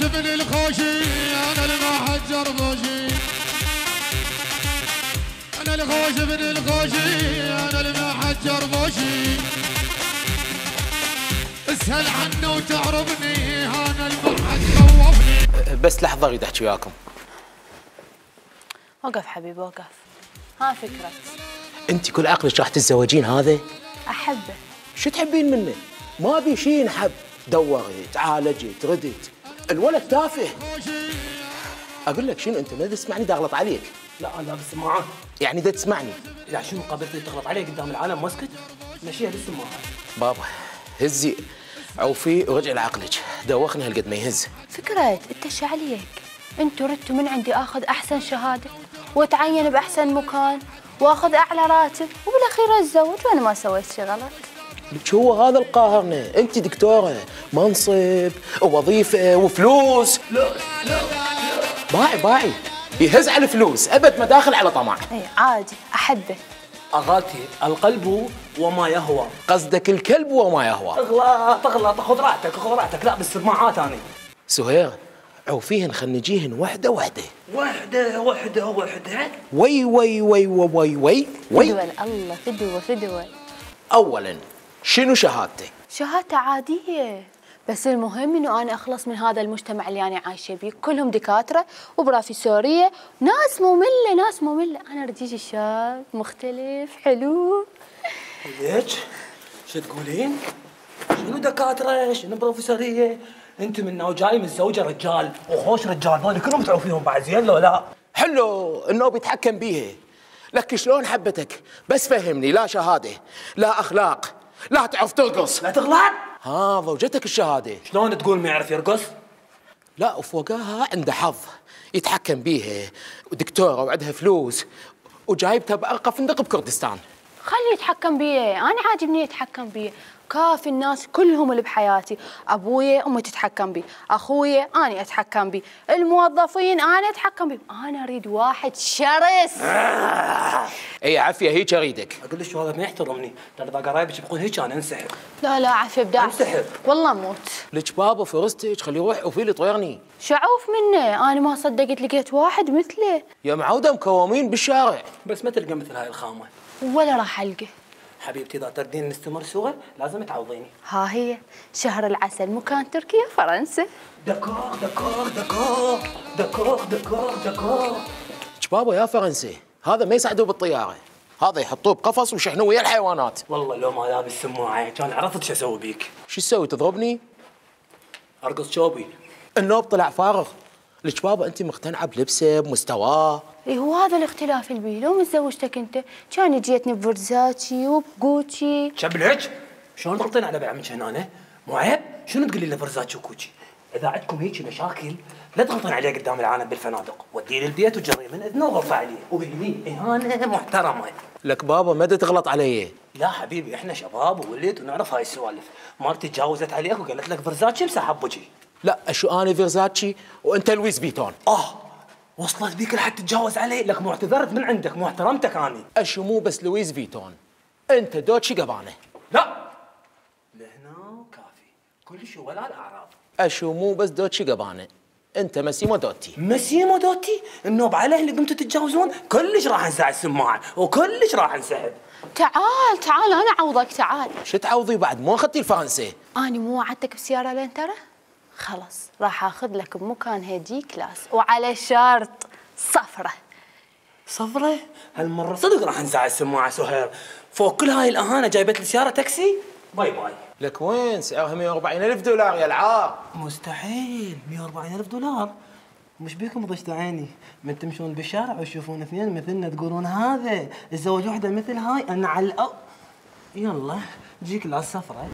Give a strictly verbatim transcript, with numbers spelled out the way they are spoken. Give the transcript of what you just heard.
جبل الخوشي انا اللي ما حجر خوشي انا اللي خوش بن الخوشي انا اللي ما حجر خوشي اسهل عنه وتعرفني انا المحج خوفني. بس لحظه اريد احكي وياكم. وقف حبيبي وقف. ها فكرة انت كل عقلك راح تتزوجين هذا؟ احبه. شو تحبين منه؟ ما بي شي ينحب. دوري تعالجي تردت الولد تافه. اقول لك شنو انت ما تسمعني دا اغلط عليك. لا انا بالسماعه يعني دا تسمعني. لا شنو قابلتني تغلط علي قدام العالم واسكت؟ مشيها بالسماعه. بابا هزي عوفي ورجعي لعقلك دوخني هالقد ما يهز. فكرة انت ايش عليك؟ انتوا ردتوا من عندي اخذ احسن شهاده واتعين باحسن مكان واخذ اعلى راتب وبالاخير اتزوج وانا ما سويت شي غلط. لك هو هذا القاهرنا، انت دكتوره منصب ووظيفه وفلوس. لا لا باعي باعي يهز على الفلوس ابد ما داخل على طمع. اي عادي احبه. اغاتي القلب وما يهوى. قصدك الكلب وما يهوى. اغلط اغلط خذ راحتك خذ راحتك. لا بالسماعات انا سهير عوفيهن خنجيهن وحده وحده وحده وحده وحده. وي وي وي وي وي وي فدوه الله فدوه فدوه. اولا شنو شهادتي؟ شهادته عاديه بس المهم انه انا اخلص من هذا المجتمع اللي انا عايشه بيه، كلهم دكاتره وبروفيسوريه، ناس ممله ناس ممله، انا اريد شاب مختلف حلو. ليش؟ شو تقولين؟ شنو دكاتره؟ شنو بروفيسوريه؟ انت من وجاي متزوجه رجال وخوش رجال، هذول كلهم تعوفيهم بعد زين لو لا؟ حلو النوب يتحكم بيها. لك شلون حبتك؟ بس فهمني لا شهاده، لا اخلاق، لا تعرف ترقص. لا تغلط؟ ها زوجتك الشهاده. شلون تقول ما يعرف يرقص؟ لا وفوقها عنده حظ، يتحكم بيها، ودكتوره وعندها فلوس، وجايبتها بارقى فندق بكردستان. خليه يتحكم بيه، انا عاجبني يتحكم بيه، كافي الناس كلهم اللي بحياتي، ابويا امي تتحكم بيه، اخويا انا اتحكم بيه، الموظفين انا اتحكم بيه، انا اريد واحد شرس. اي عافيه هيك اريدك. اقول لك شو هذا ما يحترمني، ترى اذا قرايبك يبقون هيك انا انسحب. لا لا عافيه بداعي. انسحب. والله اموت. لك بابا فرستك خليه يروح وفي اللي طيرني. شعوف منه، انا ما صدقت لقيت واحد مثله. يا معوده مكومين بالشارع. بس ما تلقى مثل هاي الخامه. ولا راح ألقى. حبيبتي إذا تردين نستمر سوا لازم تعوضيني. ها هي شهر العسل مكان تركيا فرنسا. دكور دكور دكور دكور دكور دكور. بابا يا فرنسي هذا ما يساعدوه بالطيارة، هذا يحطوه بقفص ويشحنوه ويا الحيوانات. والله لو ما لابس سماعة كان عرفت شو أسوي بيك. شو تسوي تضربني؟ أرقص شوبي. النوب طلع فارغ. لك بابا انت مقتنعه بلبسه بمستواه. اي هو هذا الاختلاف اللي بيه، لو متزوجتك انت كان جيتني بفرزاتشي وبجوتشي. شبلك شلون تغلطين على بعمك هنا؟ مو عيب؟ شنو تقولي له فرزاتشي وكوتشي؟ اذا عندكم هيك مشاكل لا تغلطين عليه قدام العالم بالفنادق، وديه للبيت وجري من اذنه وغلطي عليه وبهنيه اهانه محترمه. لك بابا ما تغلط علي. لا حبيبي احنا شباب وولد ونعرف هاي السوالف، مرتي تجاوزت عليك وقالت لك فرزاتشي امسح حبجي. لا شو انا فيرزاتشي وانت لويس فيتون. اه وصلت بيك لحد تتجاوز علي. لك مو اعتذرت من عندك مو احترمتك اني. اشو مو بس لويس فيتون انت دوتشي قبانه. لا لهنا كافي كل شيء ولا الاعراب. اشو مو بس دوتشي قبانه انت مسيمو دوتي. مسيمو دوتي النوب عليه اللي قمتوا تتجاوزون كلش راح انزع السماعه وكلش راح انسحب. تعال تعال انا اعوضك تعال. شو تعوضي بعد مو اخذتي الفرنسي؟ اني مو وعدتك بسياره لين ترى؟ خلاص راح اخذ لك بمكان هدي كلاس وعلى شرط صفره. صفره؟ هالمره صدق راح انزعج السماعه سهير، فوق كل هاي الاهانه جايبت لي سياره تاكسي؟ باي باي. لك وين؟ سعرها مئة وأربعين ألف دولار يا العار. مستحيل مئة وأربعين ألف دولار مش بيكم ضجت عيني، من تمشون بالشارع وتشوفون اثنين مثلنا تقولون هذا تزوج وحده مثل هاي انا على الأو... يلا جيك للسفره.